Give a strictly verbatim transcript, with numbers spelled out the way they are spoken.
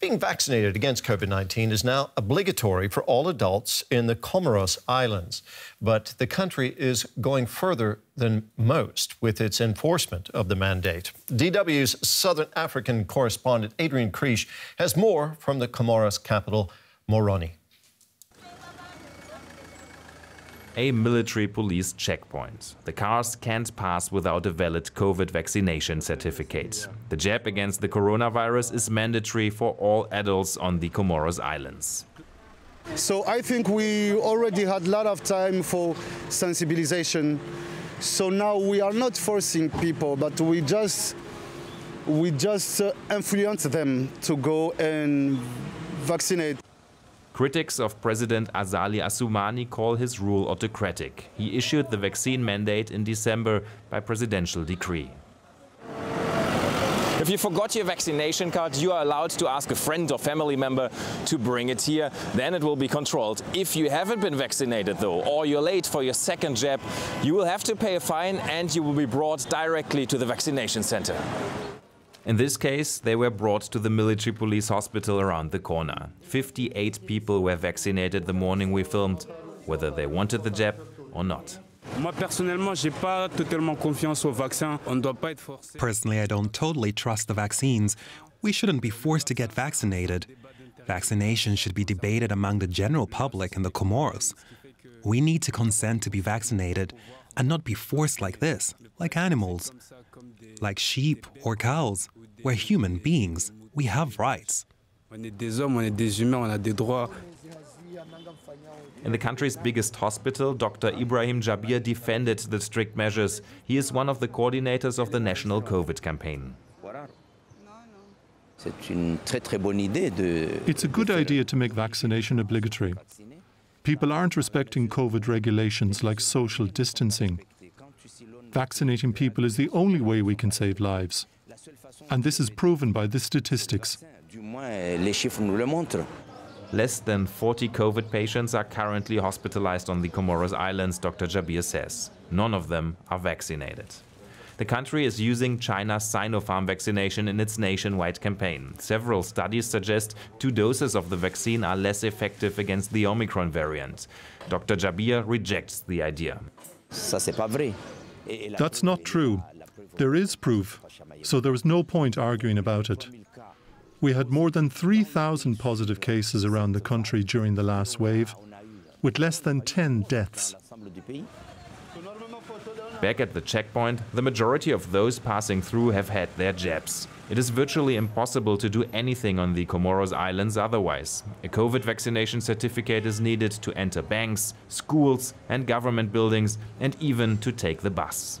Being vaccinated against COVID nineteen is now obligatory for all adults in the Comoros Islands. But the country is going further than most with its enforcement of the mandate. D W's Southern African correspondent Adrian Creesh has more from the Comoros capital, Moroni. A military police checkpoint. The cars can't pass without a valid COVID vaccination certificate. The jab against the coronavirus is mandatory for all adults on the Comoros Islands. So I think we already had a lot of time for sensibilization. So now we are not forcing people, but we just, we just influence them to go and vaccinate. Critics of President Azali Assoumani call his rule autocratic. He issued the vaccine mandate in December by presidential decree. If you forgot your vaccination card, you are allowed to ask a friend or family member to bring it here. Then it will be controlled. If you haven't been vaccinated, though, or you're late for your second jab, you will have to pay a fine and you will be brought directly to the vaccination center. In this case, they were brought to the military police hospital around the corner. fifty-eight people were vaccinated the morning we filmed, whether they wanted the jab or not. Personally, I don't totally trust the vaccines. We shouldn't be forced to get vaccinated. Vaccination should be debated among the general public in the Comoros. We need to consent to be vaccinated and not be forced like this, like animals, like sheep or cows. We're human beings. We have rights. In the country's biggest hospital, Doctor Ibrahim Jabir defended the strict measures. He is one of the coordinators of the national COVID campaign. It's a good idea to make vaccination obligatory. People aren't respecting COVID regulations like social distancing. Vaccinating people is the only way we can save lives. And this is proven by the statistics. Less than forty COVID patients are currently hospitalized on the Comoros Islands, Doctor Jabir says. None of them are vaccinated. The country is using China's Sinopharm vaccination in its nationwide campaign. Several studies suggest two doses of the vaccine are less effective against the Omicron variant. Doctor Jabir rejects the idea. That's not true. There is proof, so there was no point arguing about it. We had more than three thousand positive cases around the country during the last wave, with less than ten deaths. Back at the checkpoint, the majority of those passing through have had their jabs. It is virtually impossible to do anything on the Comoros Islands otherwise. A COVID vaccination certificate is needed to enter banks, schools and government buildings, and even to take the bus.